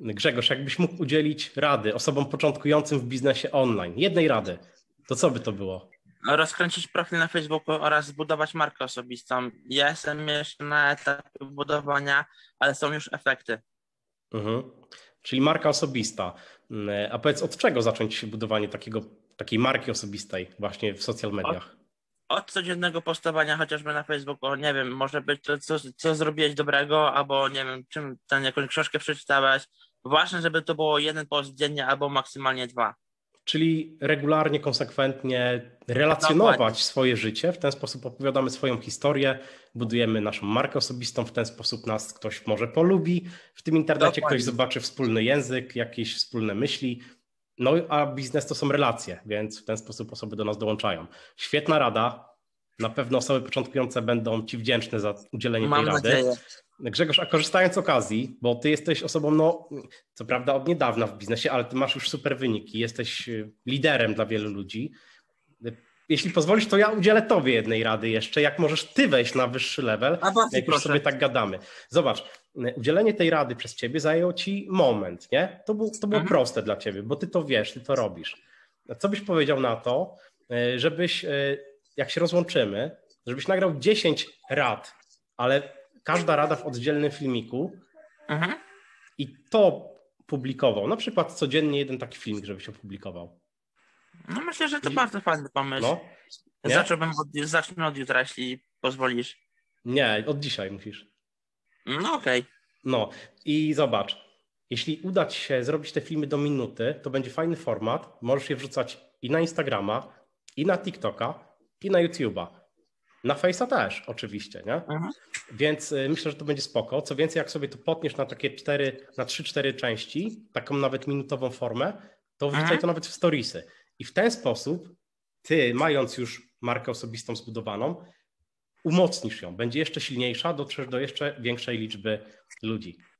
Grzegorz, jakbyś mógł udzielić rady osobom początkującym w biznesie online, jednej rady, to co by to było? Rozkręcić profil na Facebooku oraz zbudować markę osobistą. Ja jestem jeszcze na etapie budowania, ale są już efekty. Mhm. Czyli marka osobista. A powiedz, od czego zacząć budowanie takiej marki osobistej właśnie w social mediach? Od codziennego postawania chociażby na Facebooku, nie wiem, może być to, co zrobiłeś dobrego, albo nie wiem, czym tam jakąś książkę przeczytałeś. Właśnie, żeby to było jeden post dziennie albo maksymalnie 2. Czyli regularnie, konsekwentnie relacjonować swoje życie. W ten sposób opowiadamy swoją historię, budujemy naszą markę osobistą. W ten sposób nas ktoś może polubi. W tym internecie ktoś zobaczy wspólny język, jakieś wspólne myśli. No a biznes to są relacje, więc w ten sposób osoby do nas dołączają. Świetna rada. Na pewno osoby początkujące będą Ci wdzięczne za udzielenie tej rady. Nadzieję. Grzegorz, a korzystając z okazji, bo Ty jesteś osobą, no co prawda od niedawna w biznesie, ale Ty masz już super wyniki, jesteś liderem dla wielu ludzi. Jeśli pozwolisz, to ja udzielę Tobie jednej rady jeszcze, jak możesz Ty wejść na wyższy level, jak już sobie tak gadamy. Zobacz, udzielenie tej rady przez Ciebie zajęło Ci moment, nie? To było proste dla Ciebie, bo Ty to wiesz, Ty to robisz. A co byś powiedział na to, żebyś, jak się rozłączymy, żebyś nagrał 10 rad, ale każda rada w oddzielnym filmiku i to publikował. Na przykład codziennie jeden taki filmik, żebyś opublikował. No myślę, że to bardzo fajny pomysł. No, zacznę od jutra, jeśli pozwolisz. Nie, od dzisiaj musisz. No okej. No i zobacz, jeśli uda Ci się zrobić te filmy do minuty, to będzie fajny format. Możesz je wrzucać i na Instagrama, i na TikToka, i na YouTube'a. Na Face'a też oczywiście, nie? Mhm. Więc myślę, że to będzie spoko. Co więcej, jak sobie to potniesz na takie 3-4 części, taką nawet minutową formę, to wrzucaj to nawet w storiesy. I w ten sposób Ty, mając już markę osobistą zbudowaną, umocnisz ją, będzie jeszcze silniejsza, dotrzesz do jeszcze większej liczby ludzi.